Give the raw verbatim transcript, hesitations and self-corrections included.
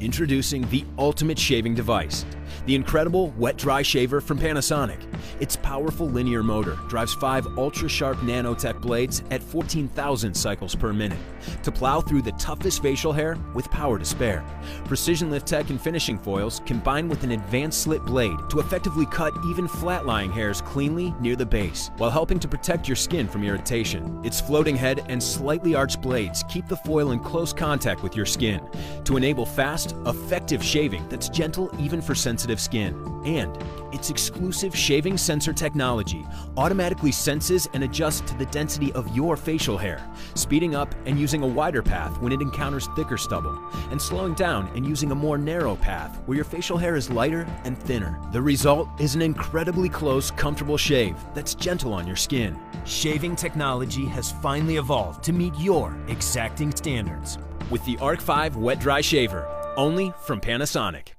Introducing the ultimate shaving device, the incredible wet-dry shaver from Panasonic. Its powerful linear motor drives five ultra-sharp Nanotech blades at fourteen thousand cycles per minute to plow through the toughest facial hair with power to spare. Precision lift tech and finishing foils combine with an advanced slit blade to effectively cut even flat-lying hairs cleanly near the base, while helping to protect your skin from irritation. Its floating head and slightly arched blades keep the foil in close contact with your skin to enable fast, effective shaving that's gentle even for sensitive skin. And its exclusive shaving sensor technology automatically senses and adjusts to the density of your facial hair, speeding up and using a wider path when it encounters thicker stubble, and slowing down and using a more narrow path where your facial hair is lighter and thinner. The result is an incredibly close, comfortable shave that's gentle on your skin. Shaving technology has finally evolved to meet your exacting standards with the Arc five Wet Dry Shaver, only from Panasonic.